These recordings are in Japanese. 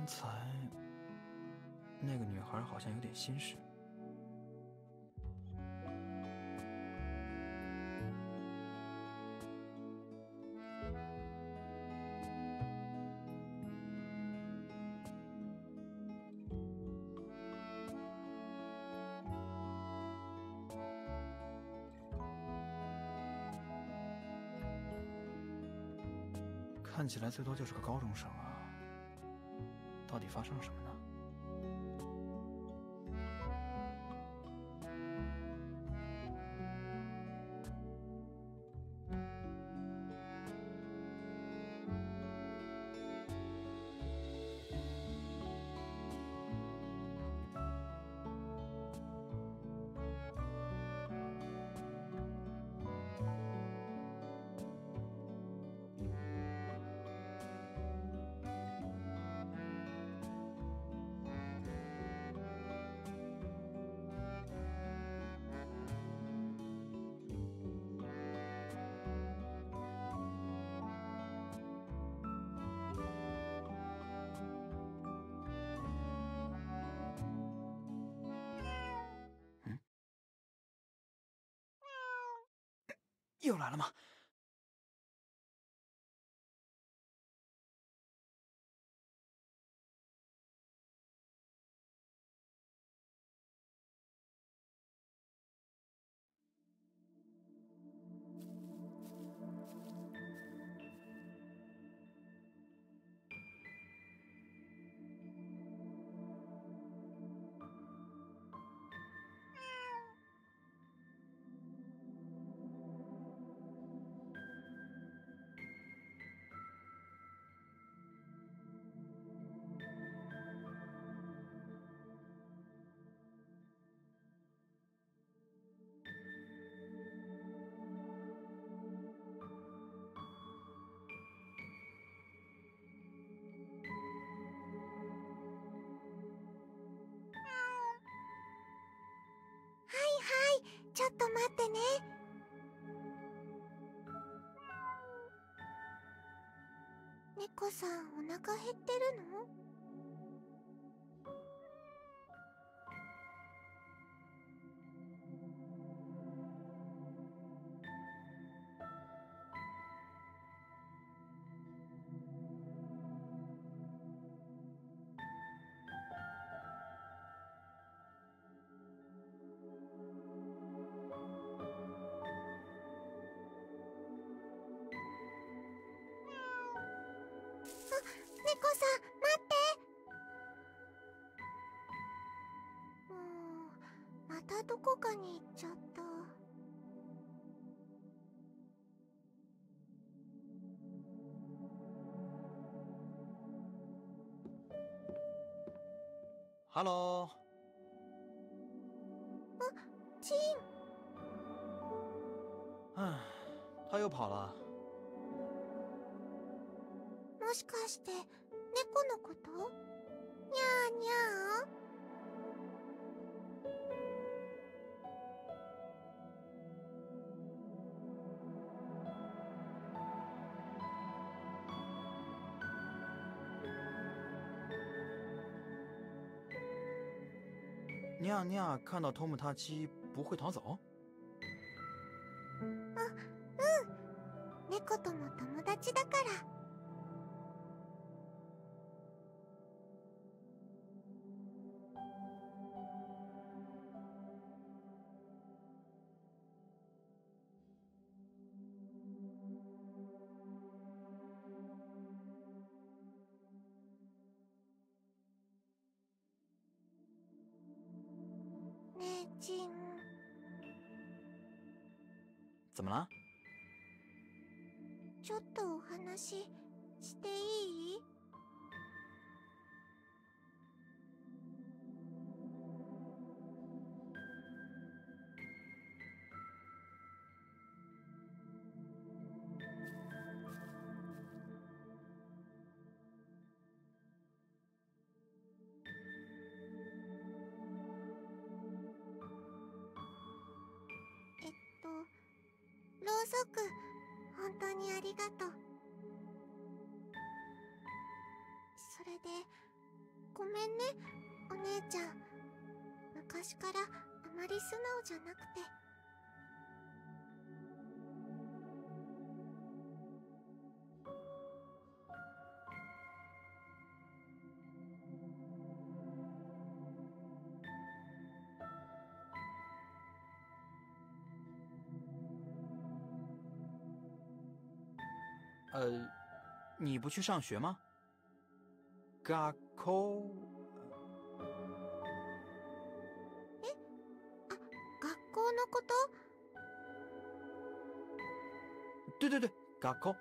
刚才那个女孩好像有点心事。看起来最多就是个高中生啊，到底发生了什么呢？ 又来了吗？ちょっと待ってね。猫さん、お腹減ってるの？猫さん、待って。もう、またどこかに行っちゃった。ハロー。啊，金。唉，他又跑了。もしかして。 猫のこと？にゃーにゃー。にゃーにゃー看到托木他鸡不会逃走？啊，嗯，猫とも友達だから。 怎么了？ちょっとお話していい？本当にありがとう。それでごめんねお姉ちゃん。昔からあまり素直じゃなくて。你不去上学吗？学校……学校のこと？对对对，学校。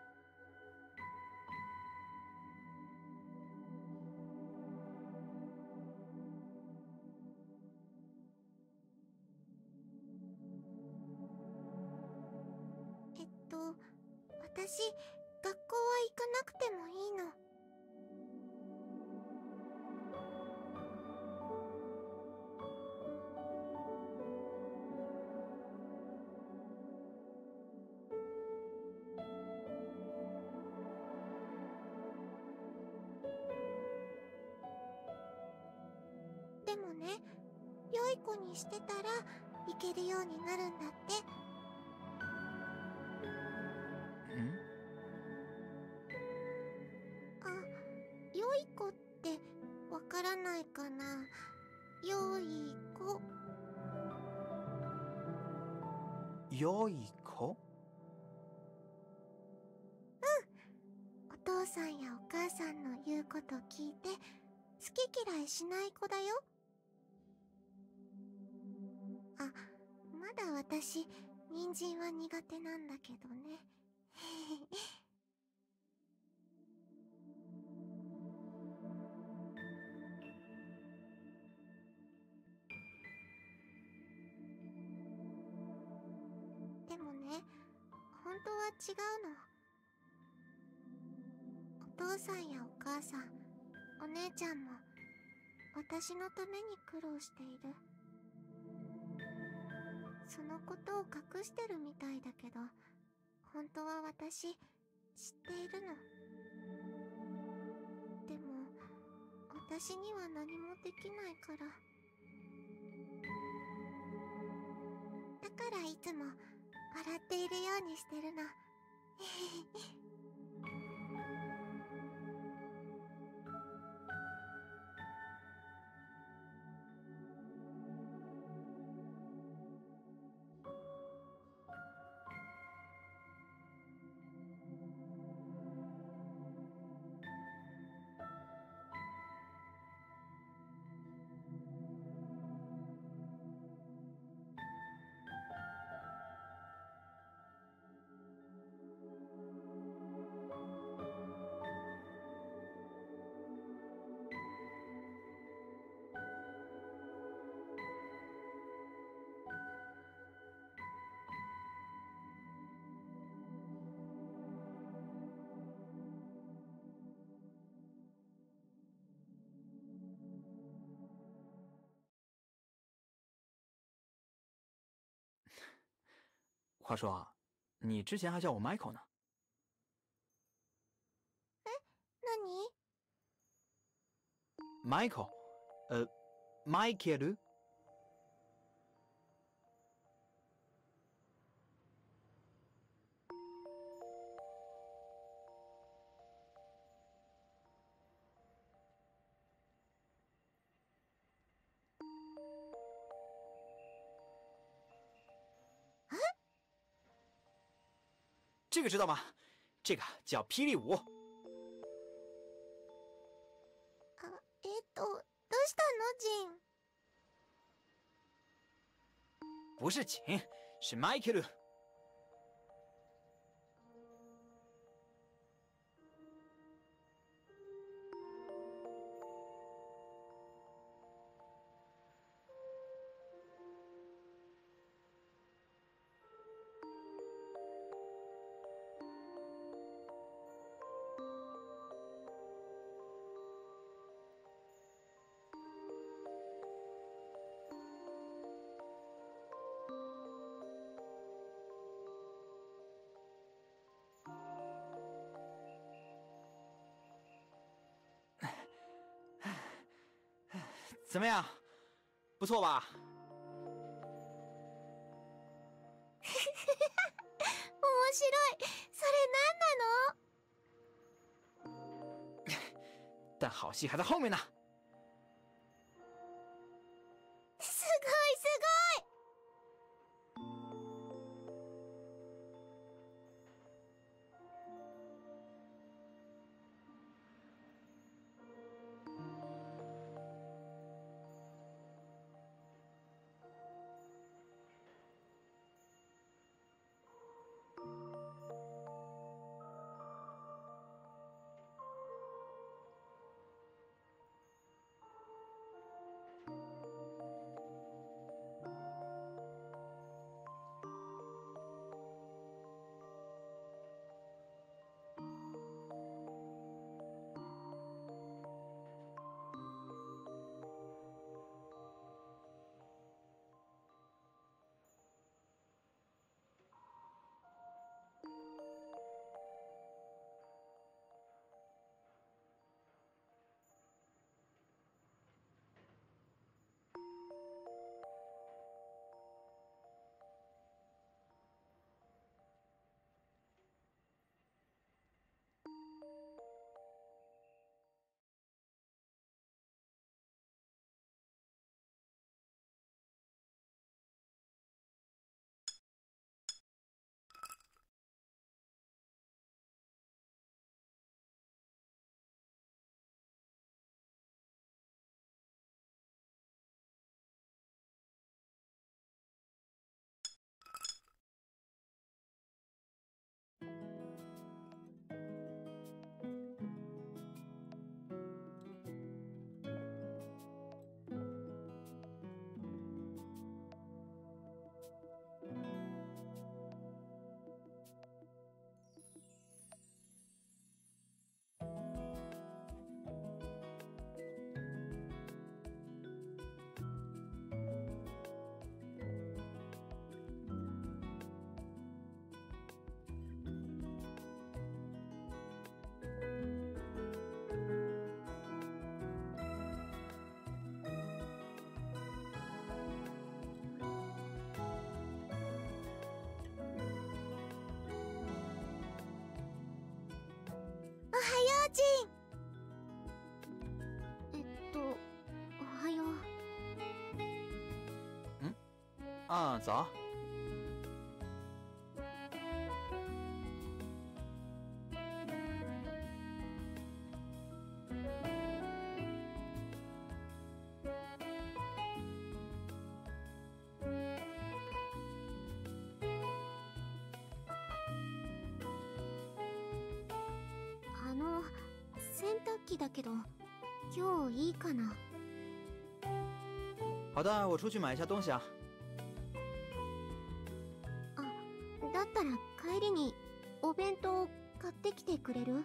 私、学校は行かなくてもいいの。でもね、良い子にしてたら行けるようになるんだって。良い子？うん。お父さんやお母さんの言うこと聞いて、好き嫌いしない子だよ。あ、まだ私、人参は苦手なんだけどね。本当は違うの。お父さんやお母さん、お姉ちゃんも私のために苦労している。そのことを隠してるみたいだけど、本当は私知っているの。でも私には何もできないから。だからいつも笑っているようにしてるの。话说啊，你之前还叫我 Michael 呢。哎，那你 Michael， Michael？ 这个知道吗？这个叫霹雳舞。あ、どうしたの、ジン？不是ジン，是マイケル。怎么样，不错吧？面白い。それ何なの？但好戏还在后面呢。すごいすごい。啊，早。洗濯機だけど今日いいかな？好的，我出去买一下东西啊。 帰りにお弁当買ってきてくれる？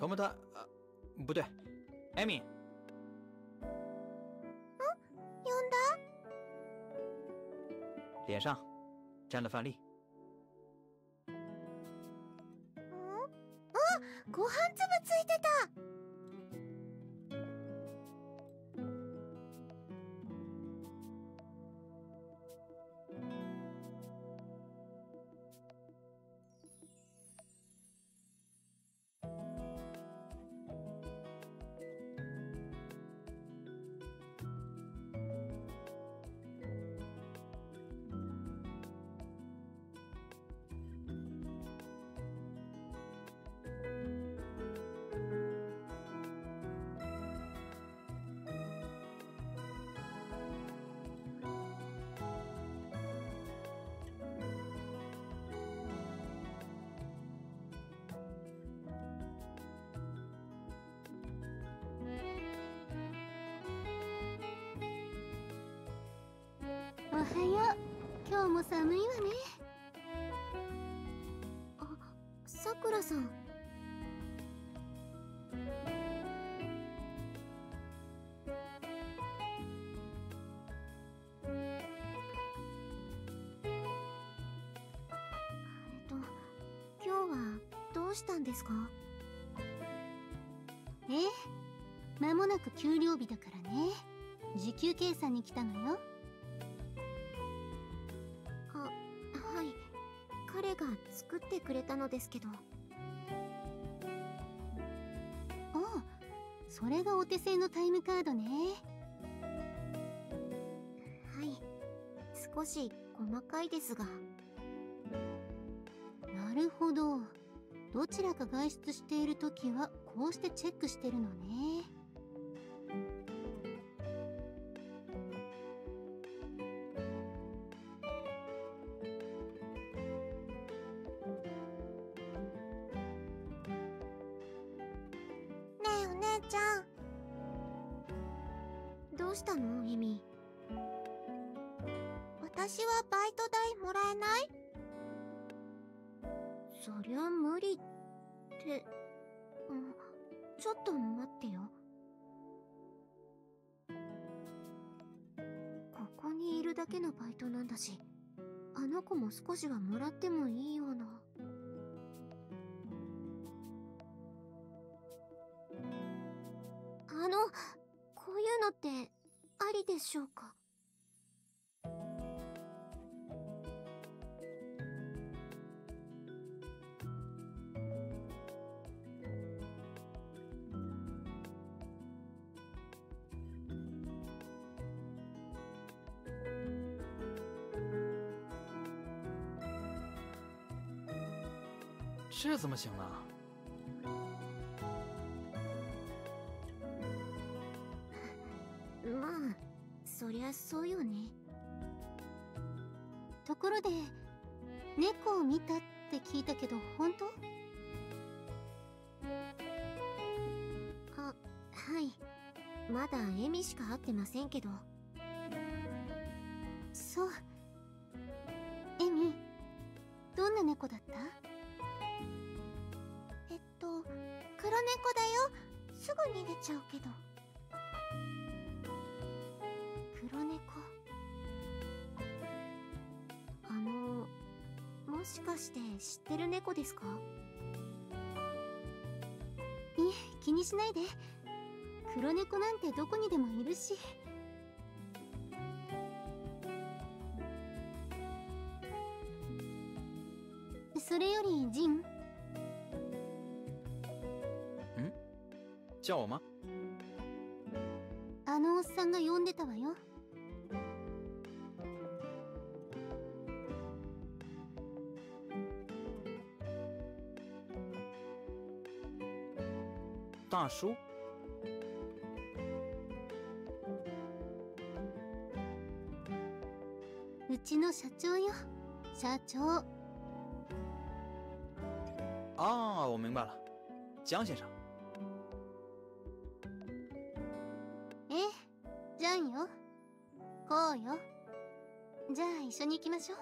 同不他，不对，艾米。嗯，呼んだ？脸上沾了饭粒。嗯，啊，ご飯粒ついてた。はよう。今日も寒いわね。あ、さくらさん。今日はどうしたんですか？間もなく給料日だからね。時給計算に来たのよ。はい、彼が作ってくれたのですけど。あ、それがお手製のタイムカードね。はい、少し細かいですが。なるほど。どちらか外出しているときはこうしてチェックしてるのね。どうしたの？エミ。私はバイト代もらえない？そりゃ無理って、ちょっと待ってよ。ここにいるだけのバイトなんだし、あの子も少しはもらってもいいような。こういうのって、ありでしょうか？这怎么行呢？まあ、そりゃそうよね。ところで、猫を見たって聞いたけど、本当？あ、はい。まだエミしか会ってませんけど。そう。エミ、どんな猫だった？黒猫だよ。すぐ逃げちゃうけど。黒猫。もしかして知ってる猫ですか？いえ、気にしないで。黒猫なんてどこにでもいるし。それよりジン。ん？叫我吗？あのおっさんが呼んでたわよ。大叔，うちの社長よ。社長。啊，我明白了，江先生。え、じゃんよ。こうよ。じゃあ一緒に行きましょう。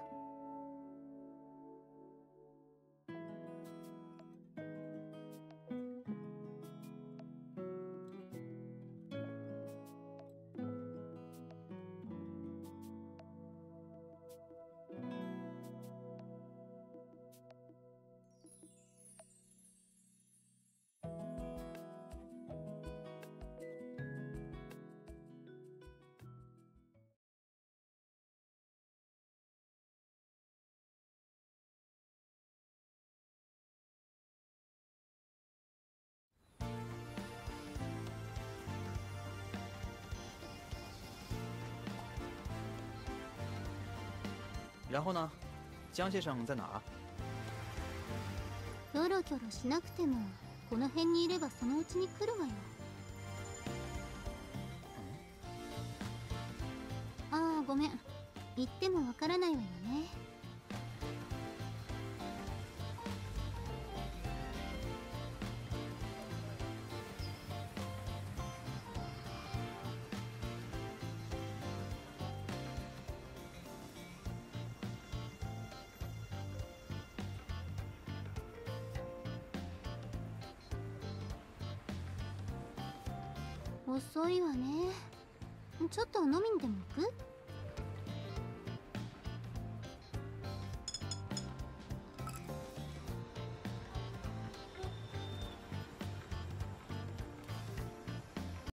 然后呢？江先生在哪儿？キョロキョロしなくてもこの辺にいればそのうちに来るわよ。ああ、ごめん。言ってもわからないわよね。遅いわね。ちょっと飲みにでも行く？